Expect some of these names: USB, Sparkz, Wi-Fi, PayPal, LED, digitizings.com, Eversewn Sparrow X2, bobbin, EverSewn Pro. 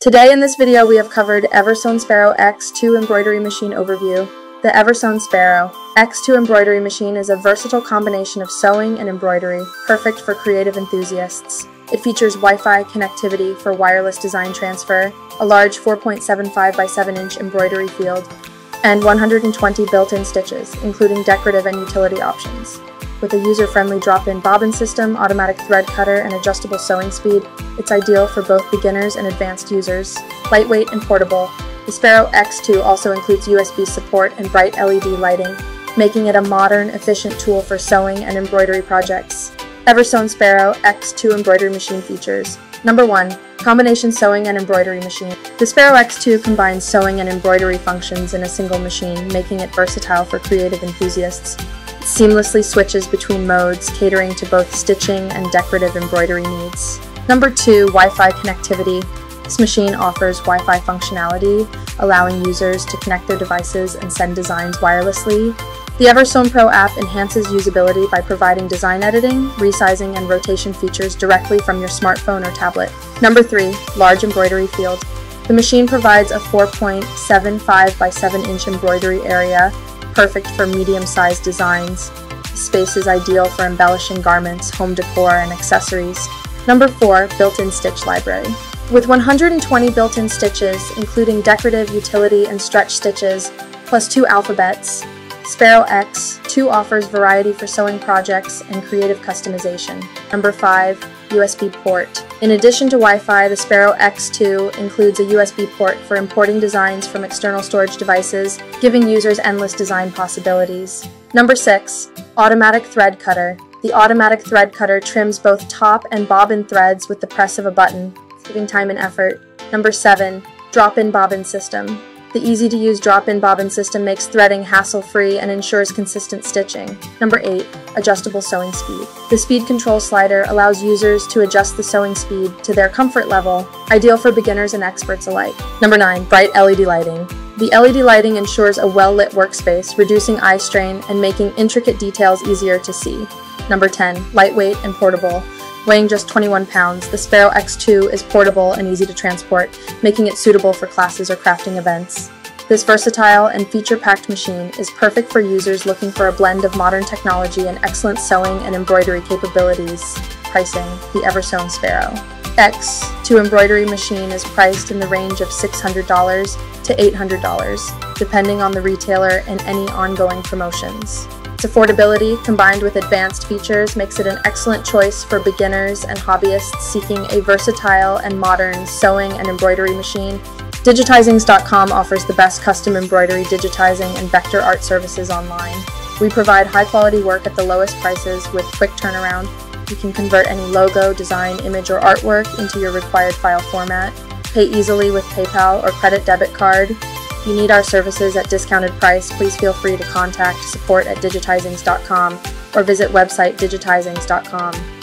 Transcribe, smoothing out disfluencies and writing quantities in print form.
Today in this video we have covered Eversewn Sparrow X2 Embroidery Machine Overview. The Eversewn Sparrow X2 Embroidery Machine is a versatile combination of sewing and embroidery, perfect for creative enthusiasts. It features Wi-Fi connectivity for wireless design transfer, a large 4.75 by 7-inch embroidery field, and 120 built-in stitches, including decorative and utility options. With a user-friendly drop-in bobbin system, automatic thread cutter, and adjustable sewing speed, it's ideal for both beginners and advanced users. Lightweight and portable, the Sparrow X2 also includes USB support and bright LED lighting, making it a modern, efficient tool for sewing and embroidery projects. Eversewn Sparrow X2 Embroidery Machine features. Number 1. Combination sewing and embroidery machine. The Sparrow X2 combines sewing and embroidery functions in a single machine, making it versatile for creative enthusiasts. It seamlessly switches between modes, catering to both stitching and decorative embroidery needs. Number 2. Wi-Fi connectivity. This machine offers Wi-Fi functionality, allowing users to connect their devices and send designs wirelessly. The EverSewn Pro app enhances usability by providing design editing, resizing, and rotation features directly from your smartphone or tablet. Number 3. Large embroidery field. The machine provides a 4.75 by 7-inch embroidery area, perfect for medium-sized designs. The space is ideal for embellishing garments, home decor, and accessories. Number 4. Built-in stitch library. With 120 built-in stitches, including decorative, utility, and stretch stitches, plus 2 alphabets, Sparrow X2 offers variety for sewing projects and creative customization. Number 5. USB port. In addition to Wi-Fi, the Sparrow X2 includes a USB port for importing designs from external storage devices, giving users endless design possibilities. Number 6. Automatic thread cutter. The automatic thread cutter trims both top and bobbin threads with the press of a button, saving time and effort. Number 7. Drop-in bobbin system. The easy-to-use drop-in bobbin system makes threading hassle-free and ensures consistent stitching. Number 8. Adjustable sewing speed. The speed control slider allows users to adjust the sewing speed to their comfort level, ideal for beginners and experts alike. Number 9. Bright LED lighting. The LED lighting ensures a well-lit workspace, reducing eye strain and making intricate details easier to see. Number 10. Lightweight and portable. Weighing just 21 pounds, the Sparrow X2 is portable and easy to transport, making it suitable for classes or crafting events. This versatile and feature-packed machine is perfect for users looking for a blend of modern technology and excellent sewing and embroidery capabilities. Pricing: the Eversewn Sparrow X2 embroidery machine is priced in the range of $600 to $800, depending on the retailer and any ongoing promotions. Its affordability, combined with advanced features, makes it an excellent choice for beginners and hobbyists seeking a versatile and modern sewing and embroidery machine. Digitizings.com offers the best custom embroidery, digitizing, and vector art services online. We provide high-quality work at the lowest prices with quick turnaround. You can convert any logo, design, image, or artwork into your required file format. Pay easily with PayPal or credit debit card. If you need our services at discounted price, please feel free to contact support@digitizings.com or visit website digitizings.com.